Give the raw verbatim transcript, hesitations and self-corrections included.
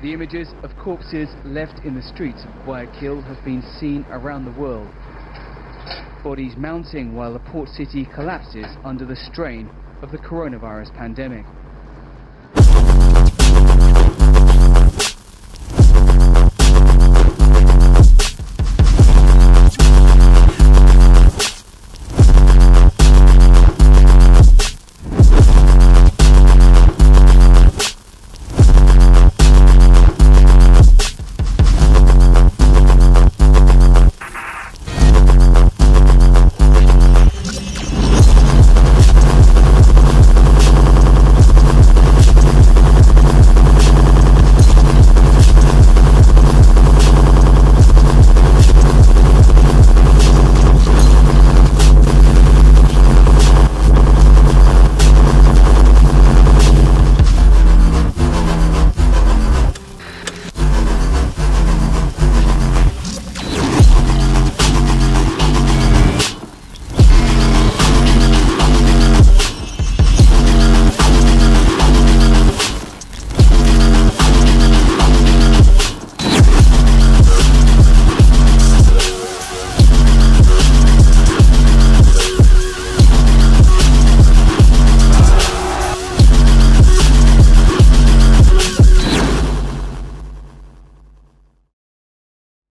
The images of corpses left in the streets of Guayaquil have been seen around the world. Bodies mounting while the port city collapses under the strain of the coronavirus pandemic.